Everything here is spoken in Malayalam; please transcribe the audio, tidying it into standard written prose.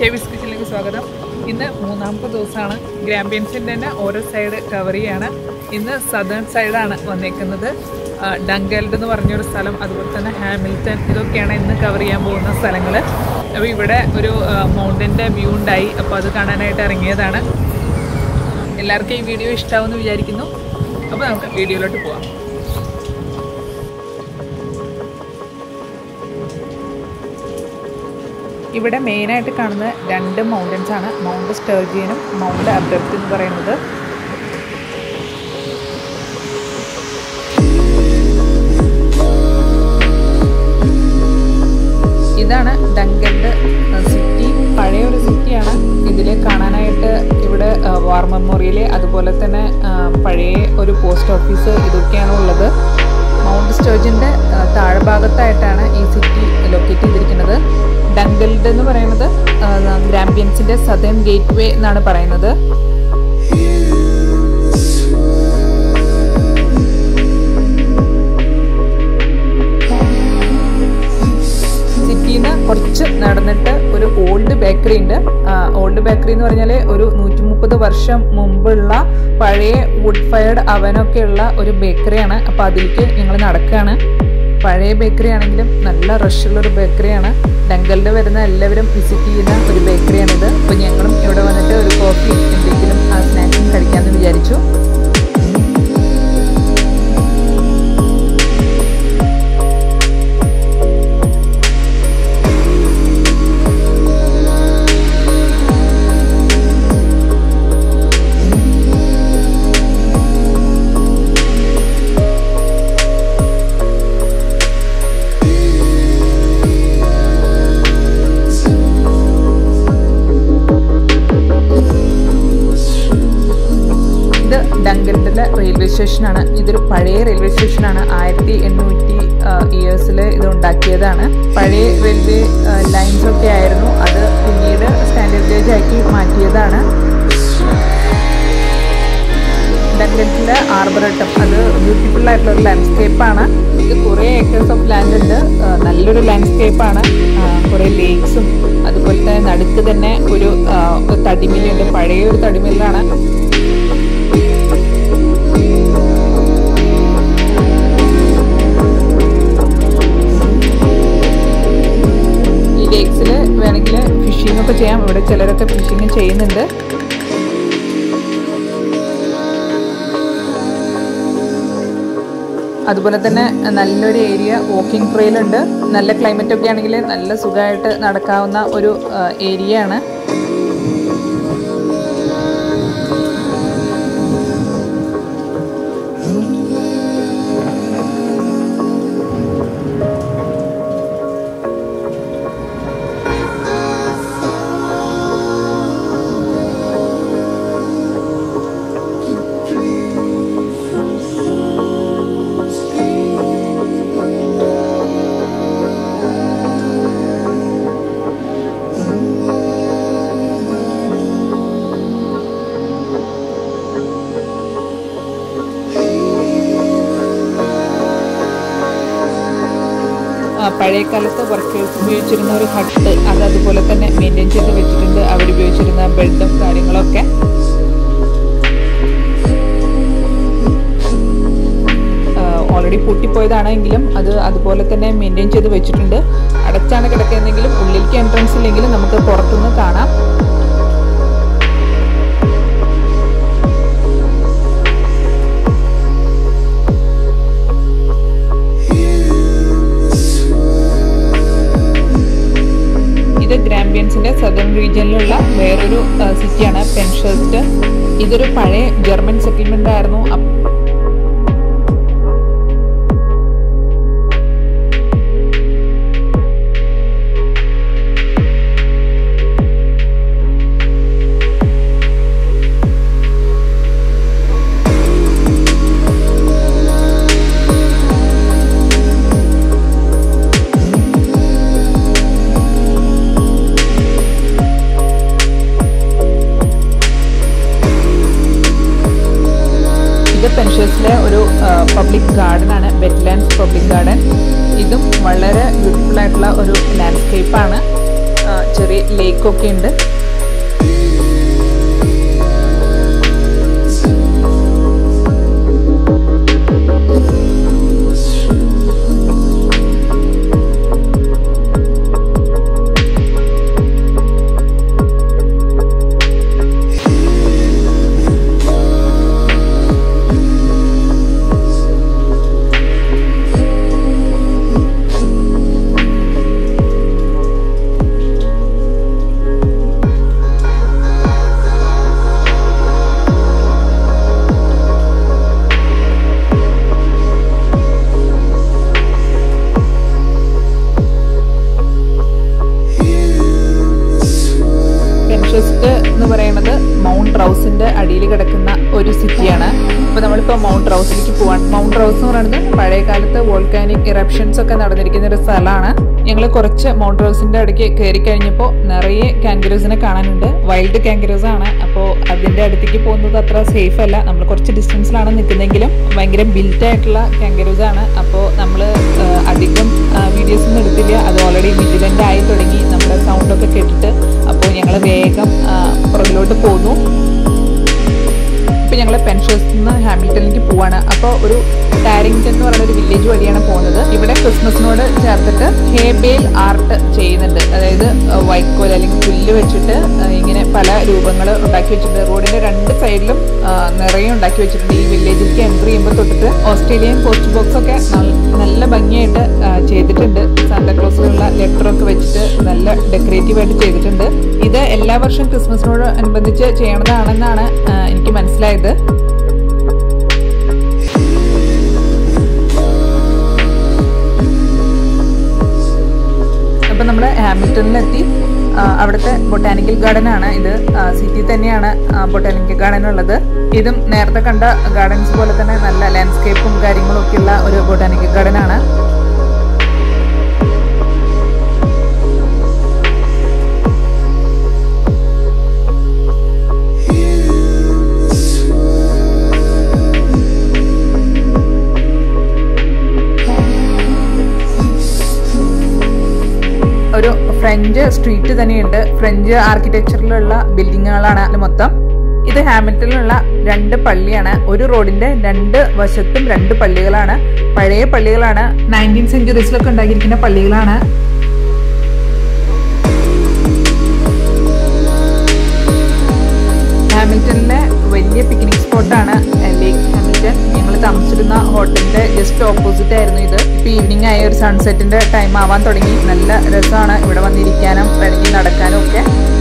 ഷേവിസ് കിച്ചണിലേക്ക് സ്വാഗതം. ഇന്ന് മൂന്നാമത്തെ ദിവസമാണ്. ഗ്രാമ്പിയൻസിൻ്റെ തന്നെ ഓരോ സൈഡ് ടവറിയാണ്. ഇന്ന് സദേൺ സൈഡാണ് വന്നേക്കുന്നത്. ഡങ്കൽഡ് എന്ന് പറഞ്ഞൊരു സ്ഥലം, അതുപോലെ തന്നെ ഹാമിൽട്ടൺ, ഇതൊക്കെയാണ് ഇന്ന് കവർ ചെയ്യാൻ പോകുന്ന സ്ഥലങ്ങൾ. അപ്പോൾ ഇവിടെ ഒരു മൗണ്ടൻ്റെ വ്യൂ ഉണ്ടായി, അപ്പോൾ അത് കാണാനായിട്ട് ഇറങ്ങിയതാണ്. എല്ലാവർക്കും ഈ വീഡിയോ ഇഷ്ടമാവുമെന്ന് വിചാരിക്കുന്നു. അപ്പോൾ നമുക്ക് വീഡിയോയിലോട്ട് പോവാം. ഇവിടെ മെയിനായിട്ട് കാണുന്ന രണ്ട് മൗണ്ടൻസ് ആണ്, മൗണ്ട് സ്റ്റേർജിയനും മൗണ്ട് അബ്രപ്റ്റ് എന്ന് പറയുന്നത്. ഇതാണ് ഡങ്കൽഡ് സിറ്റി. പഴയൊരു സിറ്റിയാണ്. ഇതിൽ കാണാനായിട്ട് ഇവിടെ വാർ മെമ്മോറിയൽ, അതുപോലെ തന്നെ പഴയ ഒരു പോസ്റ്റ് ഓഫീസ്, ഇതൊക്കെയാണ് ഉള്ളത്. മൗണ്ട് സ്റ്റേർജിൻ്റെ താഴ്ഭാഗത്തായിട്ടാണ് ഈ സിറ്റി ലൊക്കേറ്റ് ചെയ്തിരിക്കുന്നത്. ഡങ്കൽഡ് എന്ന് പറയുന്നത് ഗ്രാമ്പിയൻസിൻ്റെ സദേൺ ഗേറ്റ് വേ എന്നാണ് പറയുന്നത്. സിറ്റിയിൽ നിന്ന് കുറച്ച് നടന്നിട്ട് ഒരു ഓൾഡ് ബേക്കറി ഉണ്ട്. ഓൾഡ് ബേക്കറി എന്ന് പറഞ്ഞാൽ ഒരു 130 വർഷം മുമ്പുള്ള പഴയ വുഡ് ഫയർഡ് അവനൊക്കെയുള്ള ഒരു ബേക്കറിയാണ്. അപ്പോൾ അതിലേക്ക് ഞങ്ങൾ നടക്കുകയാണ്. പഴയ ബേക്കറി ആണെങ്കിലും നല്ല റഷുള്ളൊരു ബേക്കറിയാണ്. ഡങ്കൽഡ് വരുന്ന എല്ലാവരും വിസിറ്റ് ചെയ്യുന്ന ഒരു ബേക്കറിയാണിത്. അപ്പോൾ ഞങ്ങളും ഇവിടെ വന്നിട്ട് ഒരു കോഫി എന്തെങ്കിലും ആ സ്നാക്സും കഴിക്കാമെന്ന് വിചാരിച്ചു. റെയിൽവേ സ്റ്റേഷനാണ്. ഇതൊരു പഴയ റെയിൽവേ സ്റ്റേഷനാണ്. 1800 ഇയേഴ്സിൽ ഇത് ഉണ്ടാക്കിയതാണ്. പഴയ റെയിൽവേ ലൈൻസ് ഒക്കെ ആയിരുന്നു. അത് പിന്നീട് സ്റ്റാൻഡേർഡ് ആക്കി മാറ്റിയതാണ്. ഡങ്കൽഡിലെ ആർബറേറ്റം അത് ബ്യൂട്ടിഫുൾ ആയിട്ടുള്ളൊരു ലാൻഡ്സ്കേപ്പാണ്. ഇത് കുറേ ഏക്കേഴ്സ് ഓഫ് ലാൻഡ് ഉണ്ട്. നല്ലൊരു ലാൻഡ്സ്കേപ്പാണ്. കുറേ ലേക്സും അതുപോലെ തന്നെ നടുക്ക് തന്നെ ഒരു തടിമില്ലുണ്ട്. പഴയ ഒരു തടിമില്ലാണ്. വേണമെങ്കിൽ ഫിഷിംഗ് ഒക്കെ ചെയ്യാം. ഇവിടെ ചിലരൊക്കെ ഫിഷിംഗ് ചെയ്യുന്നുണ്ട്. അതുപോലെ തന്നെ നല്ലൊരു ഏരിയ വാക്കിംഗ് ട്രെയിൽ ഉണ്ട്. നല്ല ക്ലൈമറ്റ് ഒക്കെ ആണെങ്കിൽ നല്ല സുഖമായിട്ട് നടക്കാവുന്ന ഒരു ഏരിയ ആണ്. പഴയകാലത്ത് വർക്കേഴ്സ് ഉപയോഗിച്ചിരുന്ന ഒരു ഹട്ട്, അത് അതുപോലെ തന്നെ മെയിൻറ്റെയിൻ ചെയ്ത് വെച്ചിട്ടുണ്ട്. അവരുപയോഗിച്ചിരുന്ന ബെഡും കാര്യങ്ങളൊക്കെ. ഓൾറെഡി പൊട്ടിപ്പോയതാണെങ്കിലും അത് അതുപോലെ തന്നെ മെയിൻറ്റെയിൻ ചെയ്ത് വെച്ചിട്ടുണ്ട്. അടച്ചാണ് കിടക്കുന്നതെങ്കിലും ഉള്ളിലേക്ക് എൻട്രൻസ് ഇല്ലെങ്കിലും നമുക്ക് പുറത്തുനിന്ന് കാണാം. ഗ്രാമ്പിയൻസിൻ്റെ സദേൺ റീജിയനിലുള്ള വേറൊരു സിറ്റിയാണ് പെൻഷേഴ്സ്റ്റ്. ഇതൊരു പഴയ ജർമ്മൻ സെറ്റിൽമെൻ്റ് ആയിരുന്നു. പെൻഷേഴ്സിലെ ഒരു പബ്ലിക് ഗാർഡൻ ആണ്, വെറ്റ്ലാൻഡ്സ് പബ്ലിക് ഗാർഡൻ. ഇതും വളരെ ബ്യൂട്ടിഫുൾ ആയിട്ടുള്ള ഒരു ലാൻഡ്സ്കേപ്പാണ്. ചെറിയ ലേക്ക് ഒക്കെ ഉണ്ട്. മൗണ്ട് റൗസിന്റെ അടിയിൽ കിടക്കുന്ന ഒരു സിറ്റിയാണ്. അപ്പോൾ നമ്മളിപ്പോൾ മൗണ്ട് റൗസിലേക്ക് പോവാണ്. മൗണ്ട് റൗസ് എന്ന് പറയുന്നത് പഴയ കാലത്ത് വോൾക്കാനിക് ഇറപ്ഷൻസ് ഒക്കെ നടന്നിരിക്കുന്ന ഒരു സ്ഥലമാണ്. ഞങ്ങൾ കുറച്ച് മൗണ്ട് റൗസിന്റെ അടുക്ക് കയറി കഴിഞ്ഞപ്പോൾ നിറയെ കാങ്കറോസിനെ കാണാനുണ്ട്. വൈൽഡ് കാങ്കറോസ് ആണ്. അപ്പോൾ അതിന്റെ അടുത്തേക്ക് പോകുന്നത് അത്ര സേഫ് അല്ല. നമ്മൾ കുറച്ച് ഡിസ്റ്റൻസിലാണ് നിൽക്കുന്നതെങ്കിലും ഭയങ്കര ബിൽറ്റ് ആയിട്ടുള്ള കാങ്കറോസ് ആണ്. അപ്പോൾ നമ്മൾ അധികം വീഡിയോസ് ഒന്നും എടുത്തില്ല. അത് ഓൾറെഡി വിജിലന്റ് ആയി തുടങ്ങി നമ്മുടെ സൗണ്ടൊക്കെ കേട്ടിട്ട്. അപ്പോൾ ഞങ്ങൾ വേഗം പുറകിലോട്ട് പോന്നു. ഇപ്പം ഞങ്ങൾ പെൻഷൻസിൽ നിന്ന് ഹാമിൽട്ടണിലേക്ക് പോവാണ്. അപ്പോൾ ഒരു ടാരിങ്ടൺ എന്ന് പറയുന്ന ഒരു വില്ലേജ് വഴിയാണ് പോകുന്നത്. ഇവിടെ ക്രിസ്മസിനോട് ചേർത്തിട്ട് ഹേബേൽ ആർട്ട് ചെയ്യുന്നുണ്ട്. അതായത് വൈക്കോൽ അല്ലെങ്കിൽ പുല്ല് വെച്ചിട്ട് ഇങ്ങനെ പല രൂപങ്ങൾ ഉണ്ടാക്കി വെച്ചിട്ടുണ്ട്. റോഡിൻ്റെ രണ്ട് സൈഡിലും നിറയെ ഉണ്ടാക്കി വെച്ചിട്ടുണ്ട്. ഈ വില്ലേജിലേക്ക് എൻ്റർ ചെയ്യുമ്പോൾ തൊട്ടിട്ട് ഓസ്ട്രേലിയൻ പോസ്റ്റ് ബോക്സ് ഒക്കെ നല്ല ഭംഗിയായിട്ട് ചെയ്തിട്ടുണ്ട്. സാന്താക്ലോസിലുള്ള ലെറ്ററൊക്കെ വെച്ചിട്ട് നല്ല ഡെക്കറേറ്റീവായിട്ട് ചെയ്തിട്ടുണ്ട്. ഇത് എല്ലാ വർഷവും ക്രിസ്മസിനോട് അനുബന്ധിച്ച് ചെയ്യണതാണെന്നാണ് എനിക്ക് മനസ്സിലായത്. അപ്പം നമ്മൾ ഹാമിൽട്ടണിലെത്തി. അവിടുത്തെ ബൊട്ടാനിക്കൽ ഗാർഡൻ ആണ് ഇത്. സിറ്റി തന്നെയാണ് ബൊട്ടാനിക്കൽ ഗാർഡൻ ഉള്ളത്. ഇതും നേരത്തെ കണ്ട ഗാർഡൻസ് പോലെ തന്നെ നല്ല ലാൻഡ്സ്കേപ്പും കാര്യങ്ങളും ഒക്കെയുള്ള ഒരു ബൊട്ടാനിക്കൽ ഗാർഡൻ ആണ്. ഒരു ഫ്രഞ്ച് സ്ട്രീറ്റ് തന്നെയുണ്ട്. ഫ്രഞ്ച് ആർക്കിടെക്ചറിലുള്ള ബിൽഡിങ്ങുകളാണ് മൊത്തം. ഇത് ഹാമിൽട്ടണിലുള്ള രണ്ട് പള്ളിയാണ്. ഒരു റോഡിന്റെ രണ്ട് വശത്തും രണ്ട് പള്ളികളാണ്. പഴയ പള്ളികളാണ്. 19th century ഉണ്ടാക്കിയിരിക്കുന്ന പള്ളികളാണ്. ഹാമിൽട്ടണിലെ വലിയ പിക്നിക് സ്പോട്ടാണ് ലേക്ക് ഹാമിൽട്ടൺ. ഞങ്ങൾ താമസിച്ചിരുന്ന ഹോട്ടലിന്റെ ജസ്റ്റ് ഓപ്പോസിറ്റ് ആയിരുന്നു ഇത്. ഇപ്പോൾ ഈവനിങ് ആയ ഒരു സൺസെറ്റിന്റെ ടൈം ആവാൻ തുടങ്ങി. നല്ല രസമാണ് ഇവിടെ വന്നിരിക്കാനും വേണമെങ്കിൽ നടക്കാനും ഒക്കെ.